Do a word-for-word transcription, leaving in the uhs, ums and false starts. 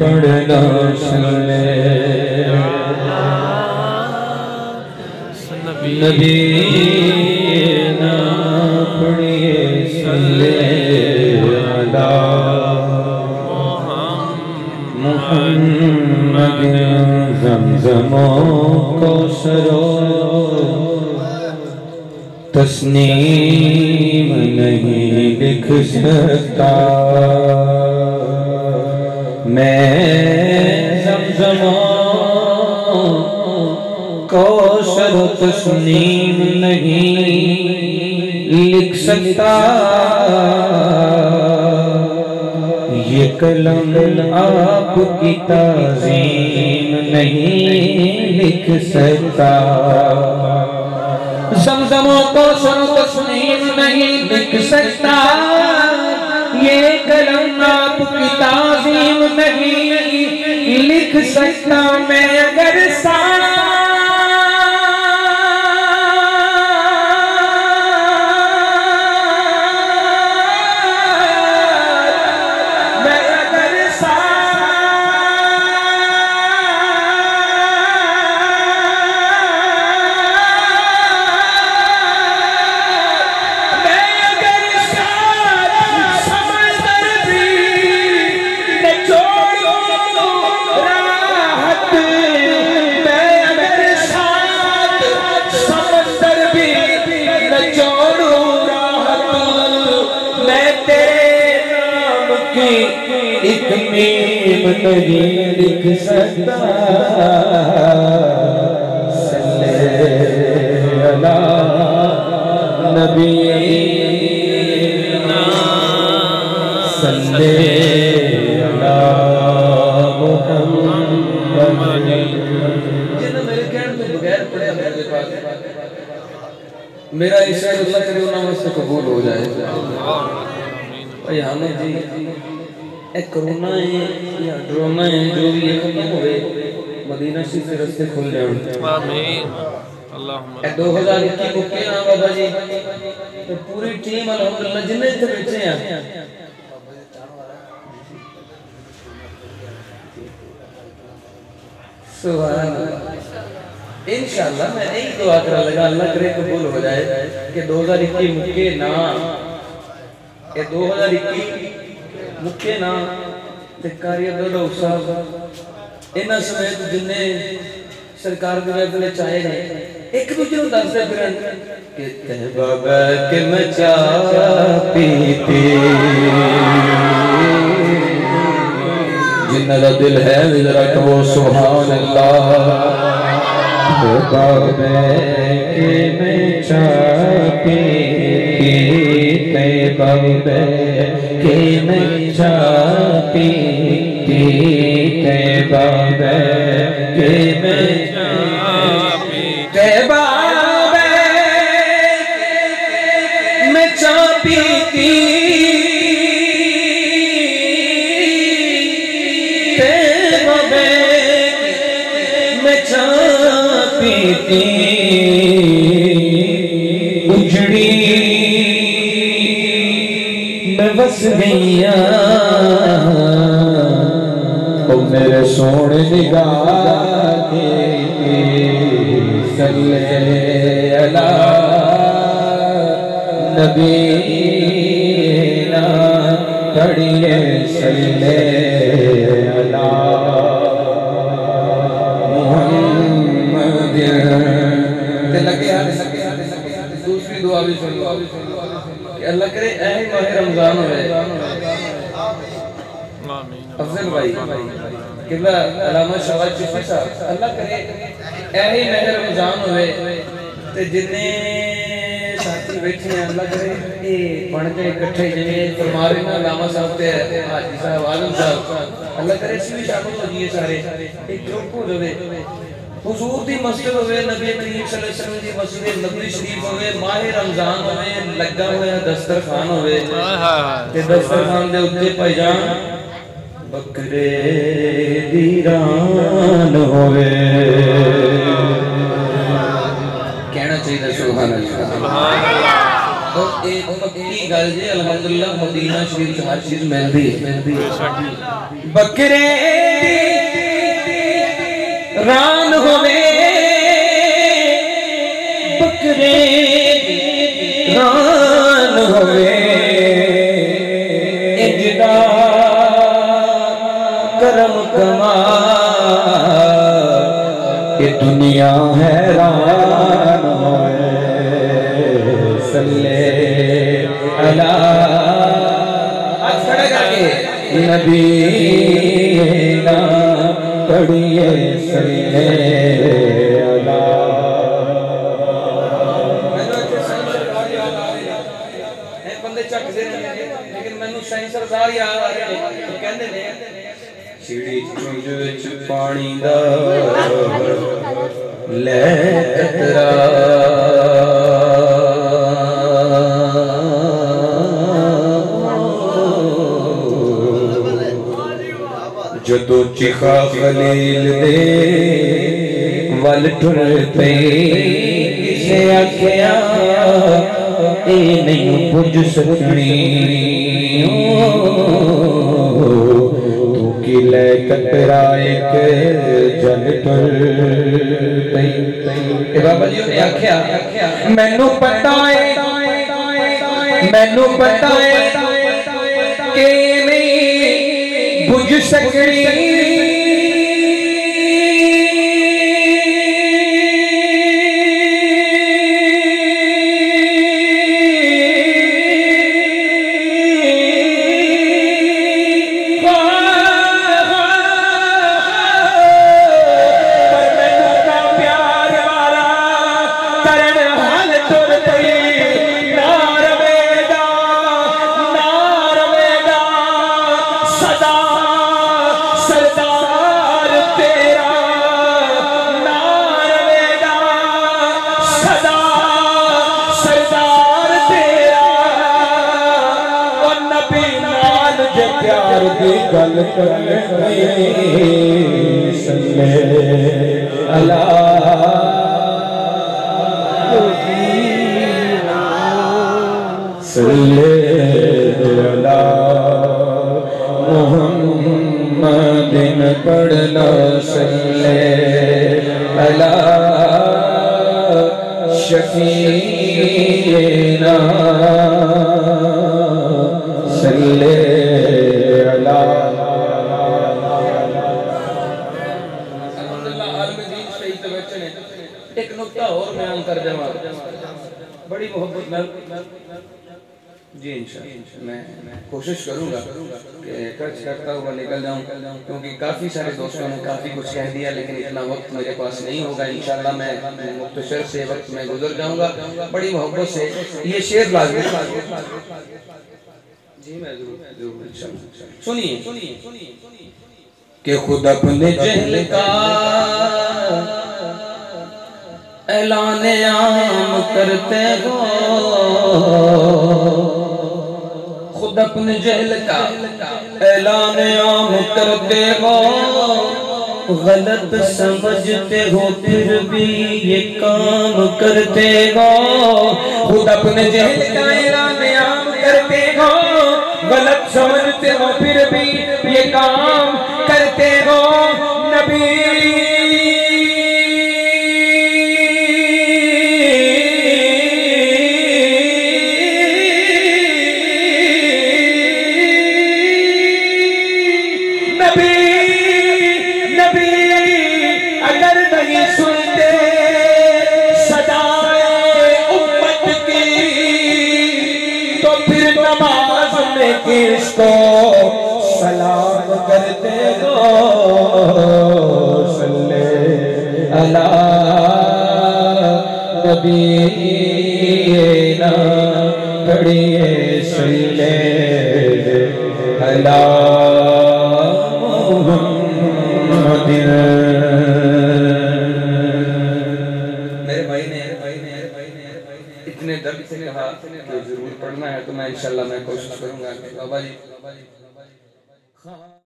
पढ़ना सल्ले नबीना पढ़िए सल्ले अला मुहम्मदिन ज़मज़मो कौसरो तस्नीम नहीं लिख सकता मैं ज़मज़मों को शरो तस्नीम नहीं लिख सकता। ये कलम आपकी ताज़ीम नहीं लिख सकता। ज़मज़मों को शरो तस्नीम नहीं लिख सकता। ये कलम आपकी ताज़ीम नहीं लिख सकता। मैं अगर सारा मैं अगर सारा एक मीम नहीं लिख सकता। सल्ले अला नबीना सल्ले अला मुहम्मदिन। मेरा इशारा अल्लाह करे उन्होंने से कबूल हो जाए। भाई हमें जी ए कोरोना है या ड्रोना है जो भी होवे मदीना शरीफ के रास्ते खुल जाए। आमीन अल्लाहुम्मा। दो हज़ार इक्कीस को के आ बाबा जी तो पूरी टीम अलहमदुलिल्लाह जिन्ने इथे बैठे हैं सुभान अल्लाह। इंशाअल्लाह मैं यही दुआ करा लगा अल्लाह करे कबूल हो जाए कि दो हज़ार इक्कीस मुके ना ये दो हजार इक्कीस मुख्य ना ते कारिया साहब इन्हों समेत जिन्ने सरकार के चाहे गए एक दूजे को दसते फिर बाबा के मचा पीते जिन्ना का दिल है जरा कहो सुभान अल्लाह। बाबा के मचा पीते बाबे के मचा पीते बाबे के मचा पीते बाबे के मचा पीते बाबे के मचा पीते उजड़ी बस गैया ओ मेरे सोने निगाह के सल्ले अला नबीना पढ़िए सल्ले अला मुहम्मदिन। लगे दूसरी दुआ भी सुन लो अल्लाह करे ऐ माह रमजान होवे। आमीन। अफजल भाई किबला अलामा शाह चिश्ती साहब अल्लाह करे ऐ माह रमजान होवे ते जिन्ने साथी बैठे हैं अल्लाह करे ए बन के इकट्ठे जिने फरमा रहे ना अलामा साहब ते हाजी साहब आलम साहब अल्लाह करे इसी शामिल हो जिए सारे एक ग्रुप हो जावे। हुजूर दी मस्जिद होवे नबी करीम सल्लल्लाहु अलैहि वसल्लम दी मस्जिद नबवी शरीफ होवे माह रमजान होवे लगा होया दस्तरखान होवे ते दस्तरखान दे उत्ते पैजान बकरे दी रान होवे। कहना चाहिए सुभान अल्लाह सुभान अल्लाह। तो एक पक्की गल जी अल्हम्दुलिल्लाह मदीना शरीफ हर चीज मिलदी है। बकरे रान होवे बकरे रान होवे एजदा करम कमा ये दुनिया हैरान होवे सल्ले अला नबीना पढ़िए सल्ले अला। बंदे चक दे लेकिन मैनू सेंसर दा याद आ गया कहंदे ने सीढ़ी चुंझ विच पानी दा लहर कतरा जदों चिखा खलील दे वल टुर पे किसे आख्या ए नहीं पुज सकनी तू कि ले कतराए के जल टुर पे। बाबा जी ने आख्या मैनू पता है मैनू पता है के बुझ सकनी अला सल्ले अला मुहम्मदिन पढ़ना सल्ले अला शफीना सल्ले अला। एक नुक्ता और बयान कर देवा बड़ी मोहब्बत में जी इंशाअल्लाह मैं कोशिश करूंगा कि कच करता हुआ निकल जाऊं क्योंकि काफी सारे दोस्तों ने काफी कुछ कह दिया लेकिन इतना वक्त मेरे पास नहीं होगा। इंशाअल्लाह मैं मुख्तसर से वक्त में गुजर जाऊंगा। बड़ी मोहब्बत से ये शेर लाजमी जी मैं जरूर सुनिए सुनिए कि खुद अपने जहल का ऐलाने आम करते हो खुद अपने जहल का ऐलाने आम करते हो गलत समझते हो फिर भी ये काम करते हो खुद अपने जहल का ऐलाने आम करते हो गलत समझते हो फिर भी ये काम करते हो नबी किसको सलाम करते हो सल्ले अला नबीना पढ़िए सल्ले अला मुहम्मदिन। मेरे भाई ने इतने दर्द से कहा जरूर पढ़ना है तो मैं इंशाल्लाह मैं कोशिश करूंगा। बाबा जी